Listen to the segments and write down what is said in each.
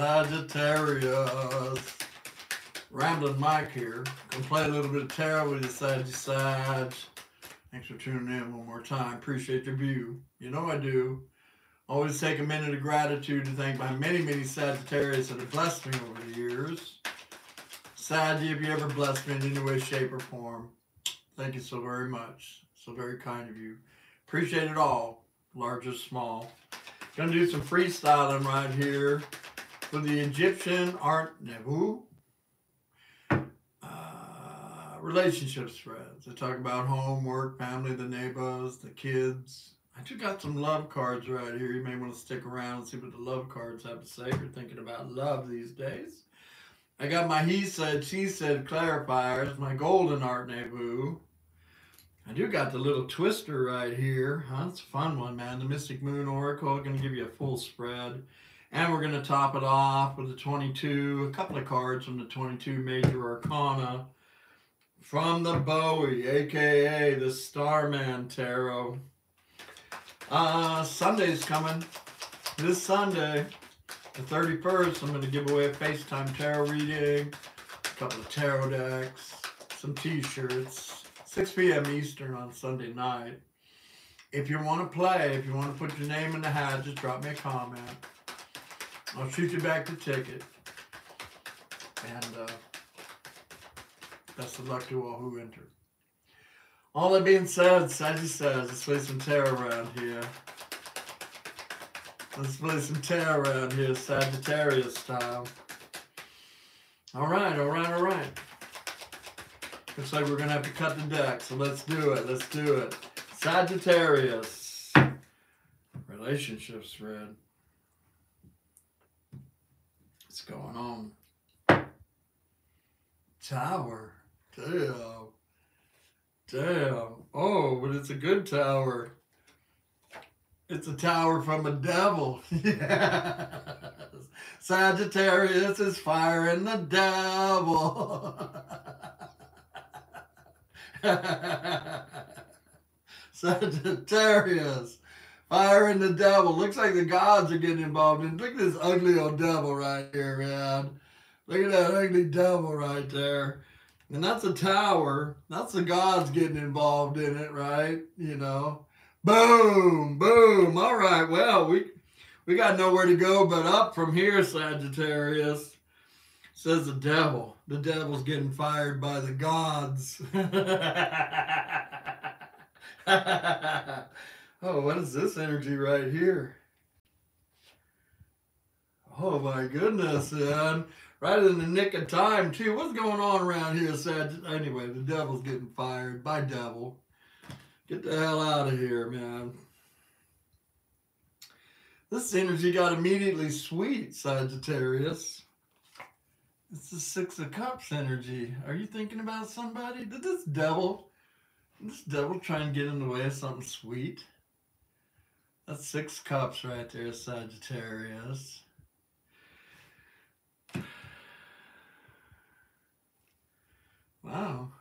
Sagittarius. Rambling Mike here. Gonna play a little bit of tarot with you, Sag. Thanks for tuning in one more time. Appreciate your view. You know I do. Always take a minute of gratitude to thank my many, many Sagittarius that have blessed me over the years. Saggy, if you ever blessed me in any way, shape, or form, thank you so very much. So very kind of you. Appreciate it all, large or small. Gonna do some freestyling right here with the Egyptian Art Nouveau. Relationship spreads. They talk about home, work, family, the neighbors, the kids. I do got some love cards right here. You may want to stick around and see what the love cards have to say if you're thinking about love these days. I got my He Said, She Said clarifiers, my golden Art Nouveau. I do got the little twister right here. Huh? That's a fun one, man. The Mystic Moon Oracle. I'm going to give you a full spread. And we're going to top it off with the 22, a couple of cards from the 22 Major Arcana. From the Bowie, a.k.a. the Starman Tarot. Sunday's coming. This Sunday, the 31st, I'm going to give away a FaceTime tarot reading, a couple of tarot decks, some t-shirts, 6 p.m. Eastern on Sunday night. If you want to play, if you want to put your name in the hat, just drop me a comment. I'll shoot you back the ticket. And, best of luck to all who enter. All that being said, Saggy says, let's play some tarot around here. Let's play some tarot around here, Sagittarius style. All right, all right, all right. Looks like we're going to have to cut the deck, so let's do it, let's do it. Sagittarius. Relationships read. What's going on? Tower. Damn. Damn. Oh, but it's a good tower. It's a tower from a devil. Yes. Sagittarius is firing the devil. Sagittarius firing the devil. Looks like the gods are getting involved in. Look at this ugly old devil right here, man. Look at that ugly devil right there. And that's a tower. That's the gods getting involved in it, right? You know. Boom, boom. All right, well, we got nowhere to go but up from here, Sagittarius. Says the devil. The devil's getting fired by the gods. Oh, what is this energy right here? Oh, my goodness, man. Right in the nick of time, too. What's going on around here, Sag? Anyway, the devil's getting fired. Bye, devil. Get the hell out of here, man. This energy got immediately sweet, Sagittarius. It's the Six of Cups energy. Are you thinking about somebody? Did this devil try and get in the way of something sweet? That's Six Cups right there, Sagittarius. Wow.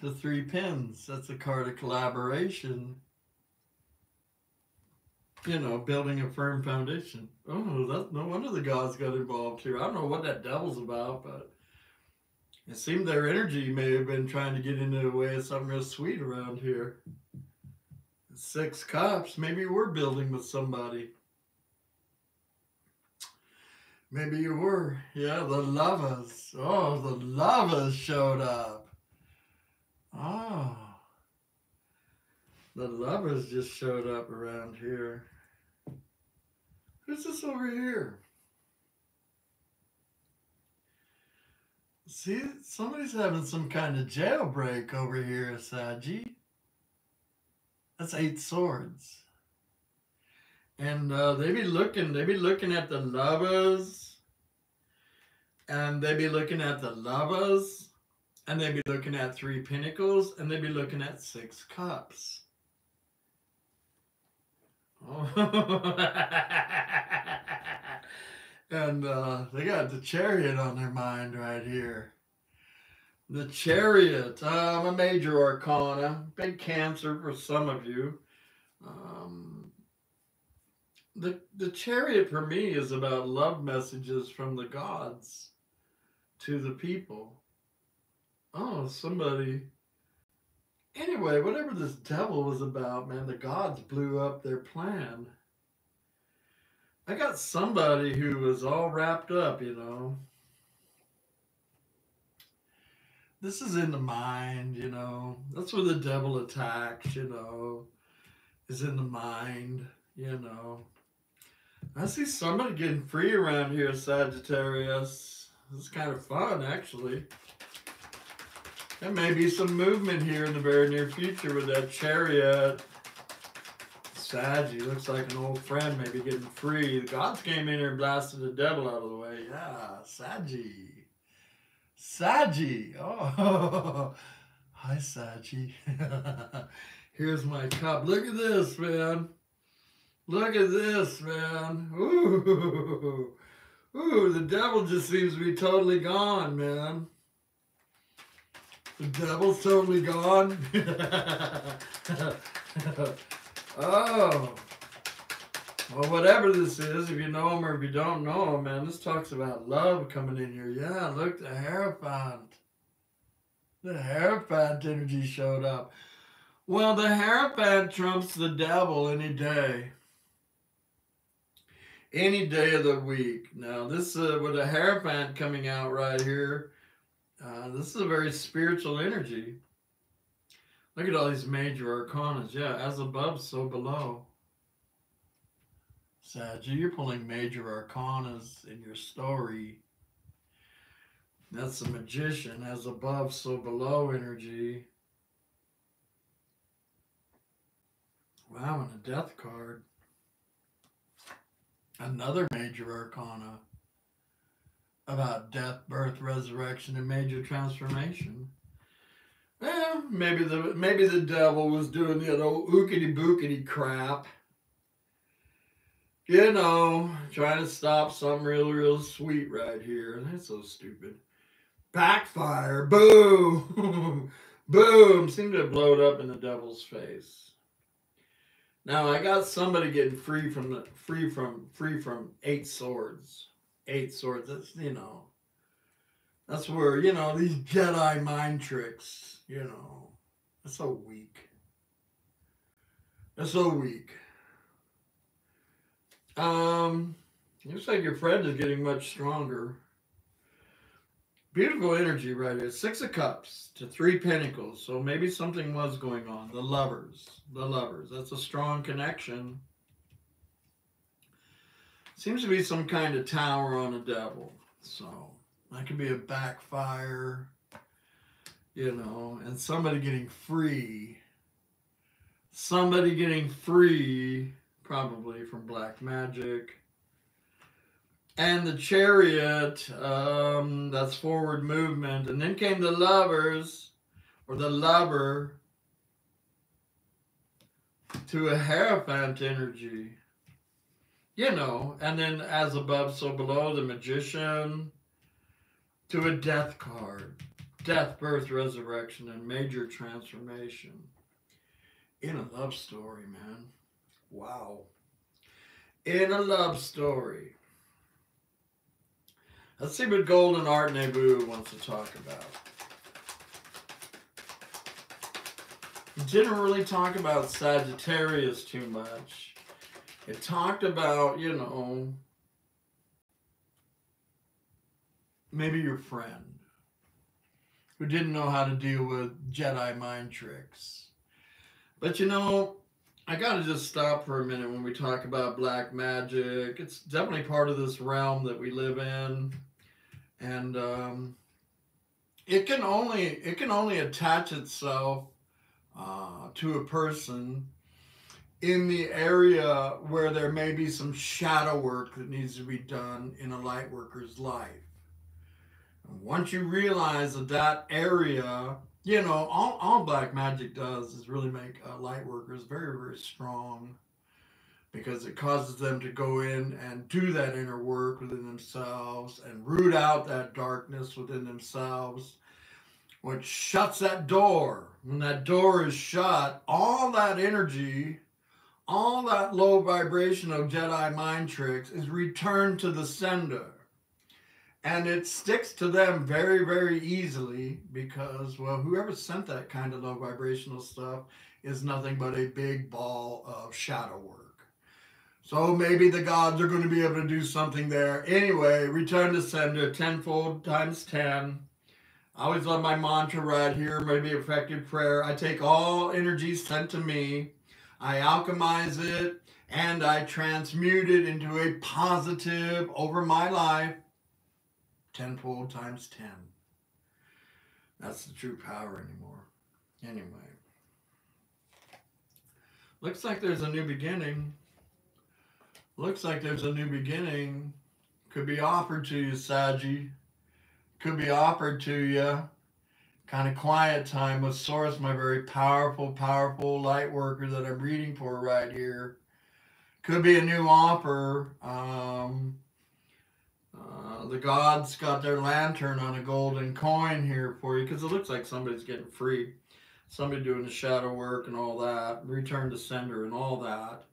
The Three Pins. That's a card of collaboration. You know, building a firm foundation. Oh, that's no wonder the gods got involved here. I don't know what that devil's about, but it seemed their energy may have been trying to get into the way of something real sweet around here. Six Cups. Maybe you were building with somebody. Maybe you were. Yeah, the lovers. Oh, the lovers showed up. Oh. The lovers just showed up around here. Who's this over here? See, somebody's having some kind of jailbreak over here, Saji. That's 8 swords. And they be looking at the lovers, and they be looking at the lovers, and they be looking at 3 Pentacles, and they be looking at 6 Cups. Oh. And they got the Chariot on their mind right here. The Chariot, a major arcana, big Cancer for some of you. The chariot for me is about love messages from the gods to the people. Oh, somebody. Anyway, whatever this devil was about, man, the gods blew up their plan. I got somebody who was all wrapped up, you know. This is in the mind, you know. That's where the devil attacks, you know, is in the mind, you know. I see somebody getting free around here, Sagittarius. This is kind of fun, actually. There may be some movement here in the very near future with that chariot. Saggy looks like an old friend maybe getting free. The gods came in here and blasted the devil out of the way. Yeah, Saggy. Saggy. Oh, hi, Saggy. Here's my cup. Look at this, man. Look at this, man. Ooh. Ooh, the devil just seems to be totally gone, man. The devil's totally gone. Oh. Well, whatever this is, if you know him or if you don't know him, man, this talks about love coming in here. Yeah, look, the Hierophant. The Hierophant energy showed up. Well, the Hierophant trumps the devil any day. Any day of the week. Now, this with the Hierophant coming out right here, this is a very spiritual energy. Look at all these major arcanas. Yeah, as above, so below. Sag, you're pulling major arcanas in your story. That's the Magician, as above, so below energy. Wow, and a Death card. Another major arcana. About death, birth, resurrection, and major transformation. Well, maybe the devil was doing the old ookity bookity crap. You know, trying to stop something real sweet right here. That's so stupid. Backfire, boom, boom. Seemed to have blown up in the devil's face. Now I got somebody getting free from the free from 8 swords. 8 swords, that's, you know, that's where, you know, these Jedi mind tricks, you know, that's so weak. That's so weak. Looks like your friend is getting much stronger. Beautiful energy right here. 6 of Cups to 3 Pentacles. So maybe something was going on. The Lovers, the Lovers. That's a strong connection. Seems to be some kind of tower on a devil. So that could be a backfire, you know, and somebody getting free. Somebody getting free, probably from black magic. And the Chariot, that's forward movement. And then came the Lovers, or the Lover, to a Hierophant energy. You know, and then as above, so below, the Magician to a Death card. Death, birth, resurrection, and major transformation. In a love story, man. Wow. In a love story. Let's see what Golden Art Nouveau wants to talk about. It didn't really talk about Sagittarius too much. It talked about, you know, maybe your friend who didn't know how to deal with Jedi mind tricks. But, you know, I got to just stop for a minute when we talk about black magic. It's definitely part of this realm that we live in. And it can only attach itself to a person in the area where there may be some shadow work that needs to be done in a light worker's life. And once you realize that that area, you know, all black magic does is really make light workers very strong, because it causes them to go in and do that inner work within themselves and root out that darkness within themselves, which shuts that door. When that door is shut, all that energy, all that low vibrational Jedi mind tricks is returned to the sender. And it sticks to them very, very easily because, well, whoever sent that kind of low vibrational stuff is nothing but a big ball of shadow work. So maybe the gods are going to be able to do something there. Anyway, return to sender, tenfold times 10. I always love my mantra right here, maybe effective prayer. I take all energy sent to me, I alchemize it, and I transmute it into a positive over my life. Tenfold times 10. That's the true power anymore. Anyway. Looks like there's a new beginning. Looks like there's a new beginning. Could be offered to you, Saggy. Could be offered to you. Kind of quiet time with Source, my very powerful, powerful light worker that I'm reading for right here. Could be a new offer. The gods got their lantern on a golden coin here for you, because it looks like somebody's getting free. Somebody doing the shadow work and all that, return to sender and all that,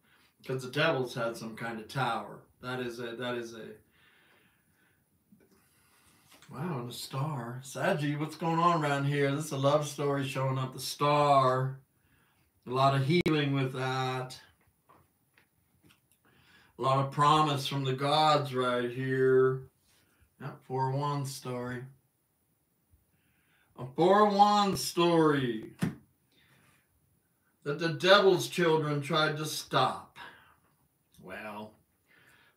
because the devil's had some kind of tower. That is a, wow, and a star. Saggy, what's going on around here? This is a love story showing up, the star. A lot of healing with that. A lot of promise from the gods right here. Yep, 4-1 story. A 4-1 story that the devil's children tried to stop. Well,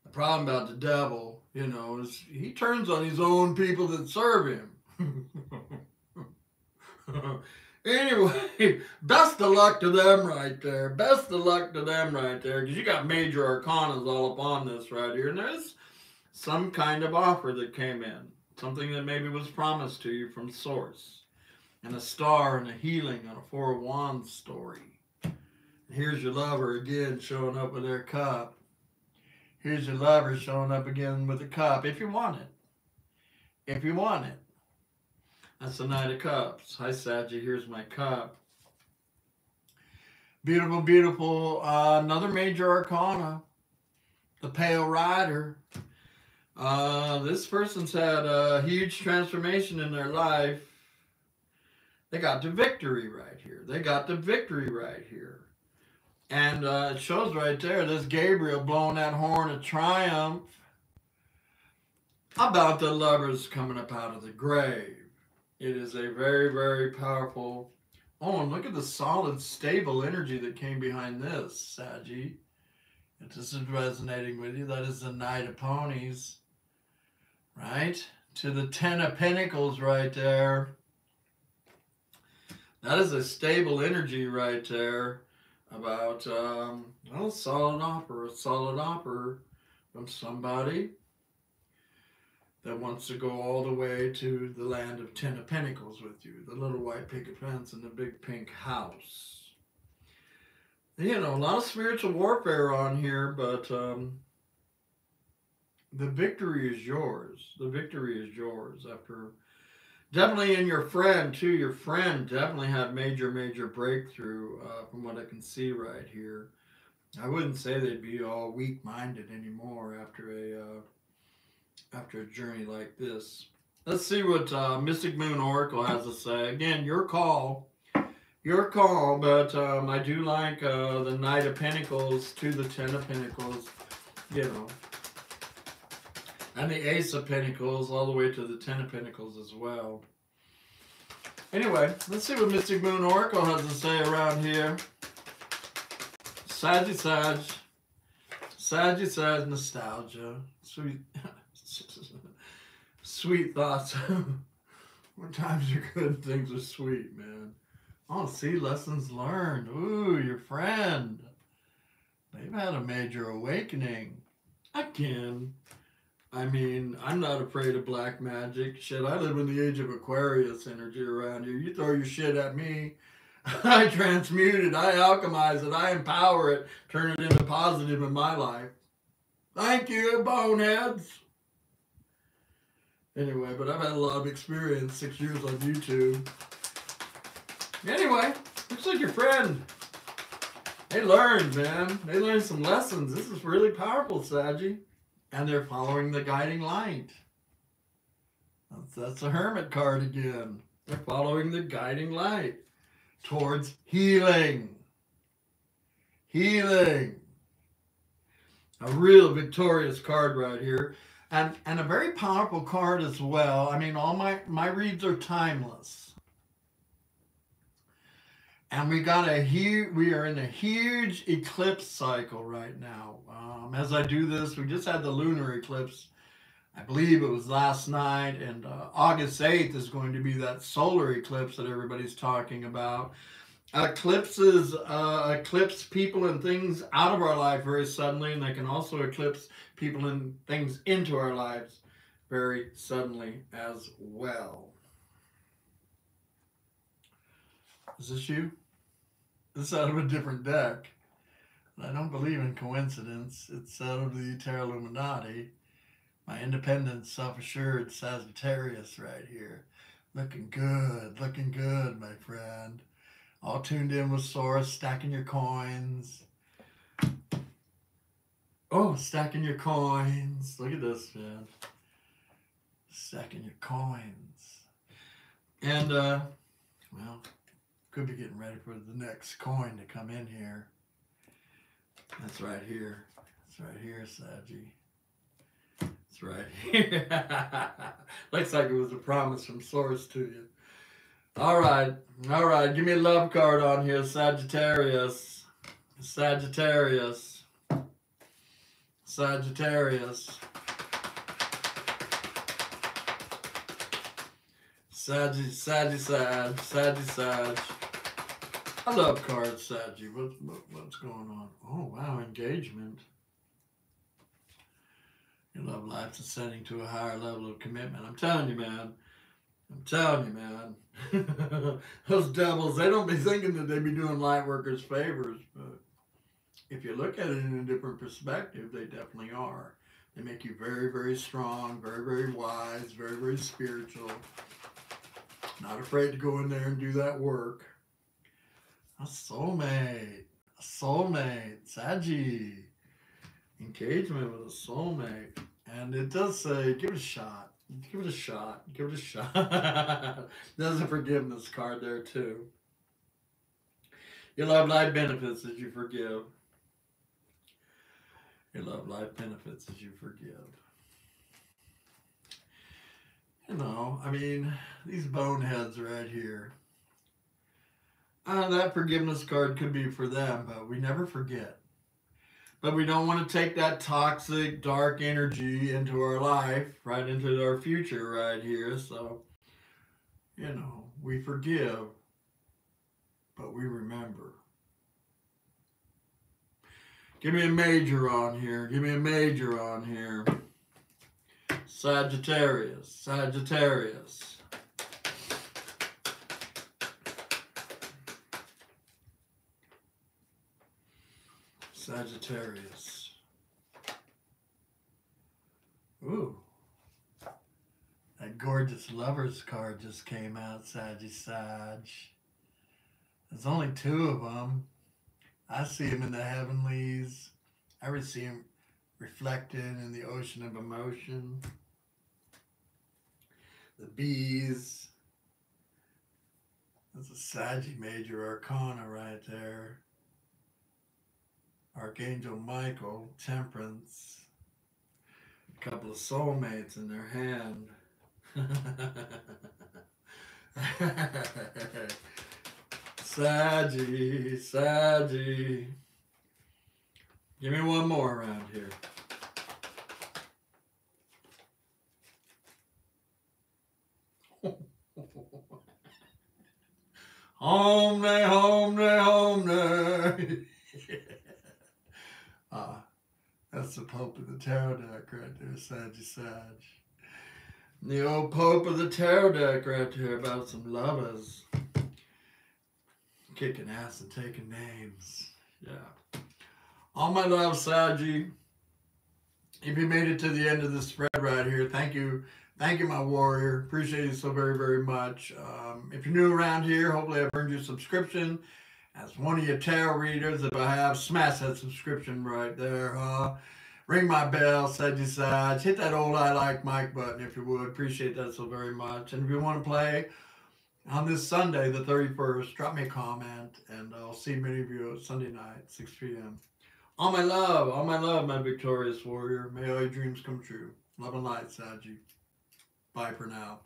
the problem about the devil, you know, is he turns on his own people that serve him. Anyway, best of luck to them right there. Best of luck to them right there. Because you got major arcanas all up on this right here. And there's some kind of offer that came in. Something that maybe was promised to you from Source. And a star and a healing on a 4-1 story. And here's your lover again showing up with their cup. Here's your lover showing up again with a cup. If you want it. If you want it. That's the Knight of Cups. Hi, Saggy. Here's my cup. Beautiful, beautiful. Another major arcana. The Pale Rider. This person's had a huge transformation in their life. They got to victory right here. They got to victory right here. And it shows right there, this Gabriel blowing that horn of triumph about the lovers coming up out of the grave. It is a very, very powerful... Oh, and look at the solid, stable energy that came behind this, Saggy. If this is resonating with you, that is the Knight of Ponies. Right? To the Ten of Pentacles right there. That is a stable energy right there. About, well, a solid offer from somebody that wants to go all the way to the land of Ten of Pentacles with you. The little white picket fence and the big pink house. You know, a lot of spiritual warfare on here, but the victory is yours. The victory is yours. After definitely in your friend, too. Your friend definitely had major, major breakthrough from what I can see right here. I wouldn't say they'd be all weak-minded anymore after a journey like this. Let's see what Mystic Moon Oracle has to say. Again, your call, but I do like the Knight of Pentacles to the Ten of Pentacles, you know, and the Ace of Pentacles all the way to the Ten of Pentacles as well. Anyway, let's see what Mystic Moon Oracle has to say around here. Saggy, nostalgia, sweet... Sweet thoughts. What times are good, things are sweet, man. Oh, see, lessons learned. Ooh, your friend. They've had a major awakening. Again. I mean, I'm not afraid of black magic. Shit, I live in the age of Aquarius energy around here. You throw your shit at me. I transmute it. I alchemize it. I empower it. Turn it into positive in my life. Thank you, boneheads. Anyway, but I've had a lot of experience, 6 years on YouTube. Anyway, looks like your friend. They learned, man. They learned some lessons. This is really powerful, Saggy. And they're following the guiding light. That's a Hermit card again. They're following the guiding light towards healing. Healing. A real victorious card right here. And a very powerful card as well. I mean, all my reads are timeless. And we are in a huge eclipse cycle right now. As I do this, we just had the lunar eclipse. I believe it was last night. And August 8th is going to be that solar eclipse that everybody's talking about. Eclipses eclipse people and things out of our life very suddenly, and they can also eclipse people and things into our lives very suddenly as well. Is this you? This is out of a different deck. I don't believe in coincidence. It's out of the Terra Illuminati. My independent, self-assured Sagittarius right here. Looking good, my friend. All tuned in with Source, stacking your coins. Oh, stacking your coins. Look at this, man. Stacking your coins. And, well, could be getting ready for the next coin to come in here. That's right here. It's right here, Saggy. It's right here. Looks like it was a promise from Source to you. All right, give me a love card on here, Sagittarius, Sagittarius, Sagittarius, Saggy. I love cards, Saggy. What's going on? Oh, wow, engagement. Your love life's ascending to a higher level of commitment. I'm telling you, man. I'm telling you, man, those devils, they don't be thinking that they be doing light workers favors, but if you look at it in a different perspective, they definitely are. They make you very, very strong, very, very wise, very, very spiritual, not afraid to go in there and do that work. A soulmate, Saggy, engagement with a soulmate, and it does say, give it a shot. Give it a shot. Give it a shot. There's a forgiveness card there, too. Your love life benefits as you forgive. Your love life benefits as you forgive. You know, I mean, these boneheads right here. That forgiveness card could be for them, but we never forget. But we don't want to take that toxic, dark energy into our life, right into our future right here. So, you know, we forgive, but we remember. Give me a major on here. Give me a major on here. Sagittarius, Sagittarius. Sagittarius. Ooh. That gorgeous lovers card just came out, Saggy Sag. There's only two of them. I see them in the heavenlies. I would see them reflected in the ocean of emotion. The bees. That's a Saggy major arcana right there. Archangel Michael, Temperance, a couple of soulmates in their hand. Saggy, Saggy. Give me one more around here. Home day, home day, home day. That's the Pope of the Tarot deck right there, Saggy Sag. The old Pope of the Tarot deck right there about some lovers. Kicking ass and taking names. Yeah. All my love, Saggy. If you made it to the end of the spread right here, thank you. Thank you, my warrior. Appreciate you so very, very much. If you're new around here, hopefully I've earned your subscription. As one of your tarot readers, if I have, smash that subscription right there. Ring my bell, Said You Said. Hit that old I like Mike button if you would. Appreciate that so very much. And if you want to play on this Sunday, the 31st, drop me a comment, and I'll see many of you Sunday night, 6 p.m. All my love, my victorious warrior. May all your dreams come true. Love and light, Saji. Bye for now.